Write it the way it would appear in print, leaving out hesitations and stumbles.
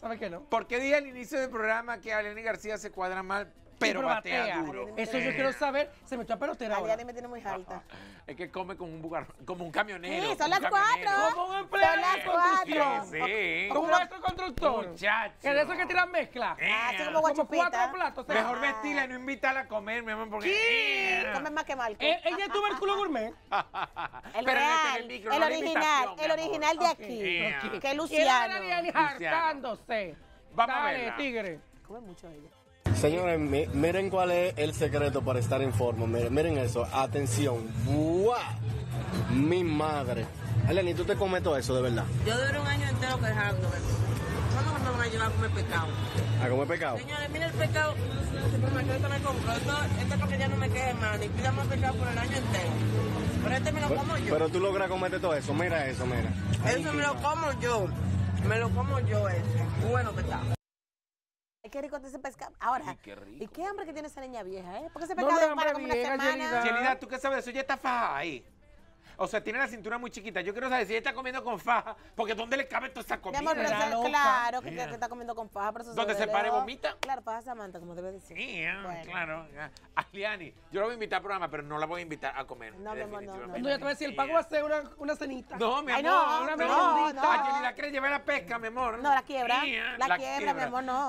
¿Sabe qué no? Porque dije al inicio del programa que Aliany García se cuadra mal, pero batea duro. Eso yo quiero saber. Se me echó a pelotera ahora. Aliany me tiene muy alta. Es que come como un bugar, como un camionero. Sí, son las 4. Como un empleado. Son las 4. Sí. Como un maestro constructor. Muchacho. Que de eso que tiran mezcla. Así como guachupita. Como 4 platos. Mejor vestirla y no invitarla a comer, mi amor, porque... ¿Qué? Come más que mal. Ella tuvo el culo gourmet. El real. El original. El original de aquí. Que Luciano. Aliany hartándose. Vamos a ver. Dale, tigre. Come mucho ella. Señores, miren cuál es el secreto para estar en forma. Miren eso. Atención. ¡Buah! Mi madre. Aliany, ¿tú te comes todo eso de verdad? Yo duré un año entero quejándome. ¿Cuándo me van a llevar a comer pescado? ¿A comer pescado? Señores, miren el pescado. El supermercado me compró. Esto es porque ya no me quede mal. Ni pidamos pescado por el año entero. Pero este me lo como yo. Pero tú logras comerte todo eso. Mira eso, mira. Eso me lo como yo. Me lo como yo ese. Bueno pescado. Qué rico ese pescado. Ahora, qué rico. ¿Y qué hambre que tiene esa niña vieja, eh? Porque ese pescado no para como una semana. Yelida, ¿tú qué sabes de eso? Ya está faja ahí. O sea, tiene la cintura muy chiquita. Yo quiero saber si ella está comiendo con faja, porque ¿dónde le cabe toda esa comida? Mi amor, pero claro que está comiendo con faja. Pero eso ¿dónde se para y vomita? Claro, faja Samantha, como debe decir. Bueno. Claro. Aliany, yo la voy a invitar al programa, pero no la voy a invitar a comer. No, mi amor, no. Yo te voy a decir, el pago va a ser una cenita. No, mi amor, una merendita. Yelida quiere llevar a pesca, mi amor. No, la quiebra. La quiebra, mi amor, no.